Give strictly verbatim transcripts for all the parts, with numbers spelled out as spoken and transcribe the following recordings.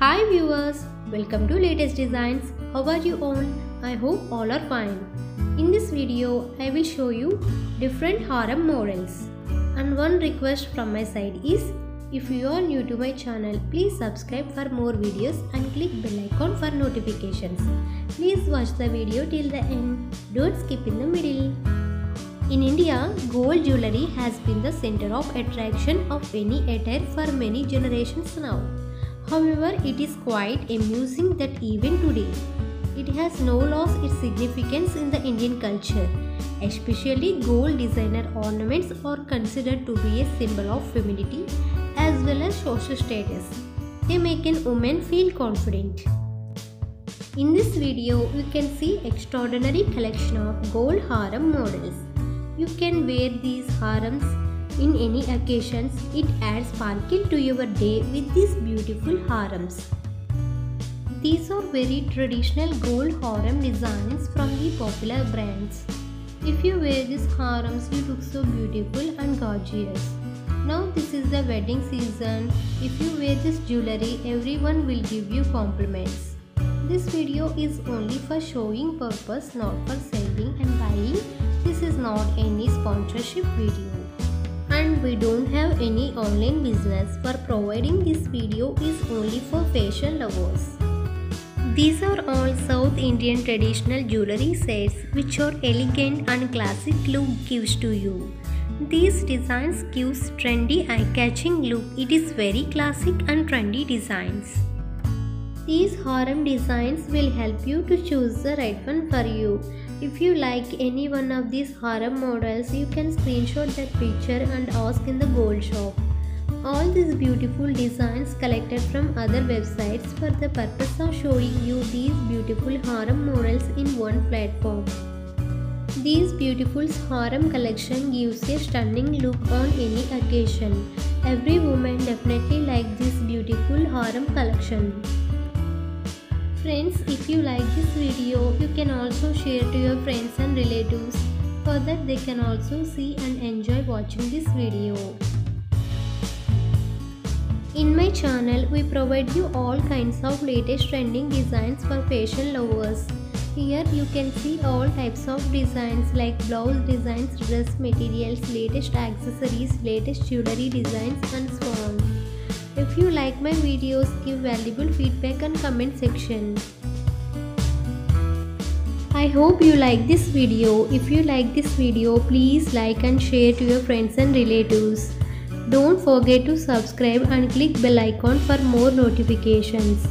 Hi viewers, welcome to Latest Designs. How are you all? I hope all are fine. In this video I will show you different harem models, and one request from my side is, if you are new to my channel, please subscribe for more videos and click bell icon for notifications. Please watch the video till the end, don't skip in the middle. In India, gold jewellery has been the center of attraction of any attire for many generations now. However, it is quite amusing that even today, it has no lost its significance in the Indian culture. Especially gold designer ornaments are considered to be a symbol of femininity as well as social status. They make a woman feel confident. In this video, you can see extraordinary collection of gold harem models. You can wear these harems in any occasions. It adds sparkle to your day with these beautiful harems. These are very traditional gold harem designs from the popular brands. If you wear these harems, you look so beautiful and gorgeous. Now this is the wedding season. If you wear this jewelry, everyone will give you compliments. This video is only for showing purpose, not for selling and buying. This is not any sponsorship video, and we don't have any online business for providing. This video is only for fashion lovers. These are all South Indian traditional jewelry sets which are elegant and classic look gives to you. These designs gives trendy eye-catching look. It is very classic and trendy designs. These harem designs will help you to choose the right one for you. If you like any one of these harem models, you can screenshot that picture and ask in the gold shop. All these beautiful designs collected from other websites for the purpose of showing you these beautiful harem models in one platform. These beautiful harem collection gives a stunning look on any occasion. Every woman definitely likes this beautiful harem collection. Friends, if you like this video, you can also share to your friends and relatives, so that they can also see and enjoy watching this video. In my channel, we provide you all kinds of latest trending designs for fashion lovers. Here you can see all types of designs like blouse designs, dress materials, latest accessories, latest jewelry designs and so on. If you like my videos, give valuable feedback on comment section. I hope you like this video. If you like this video, please like and share to your friends and relatives. Don't forget to subscribe and click bell icon for more notifications.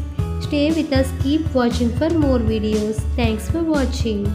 Stay with us, keep watching for more videos. Thanks for watching.